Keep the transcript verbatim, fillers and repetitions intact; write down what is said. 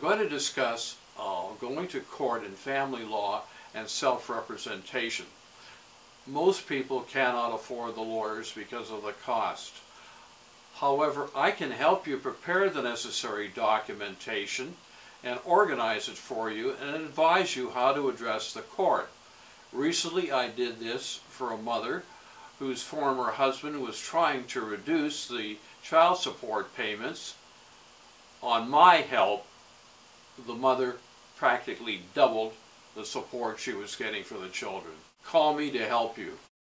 I'm going to discuss uh, going to court in family law and self-representation. Most people cannot afford the lawyers because of the cost. However, I can help you prepare the necessary documentation and organize it for you and advise you how to address the court. Recently, I did this for a mother whose former husband was trying to reduce the child support payments. On my help, the mother practically doubled the support she was getting for the children. Call me to help you.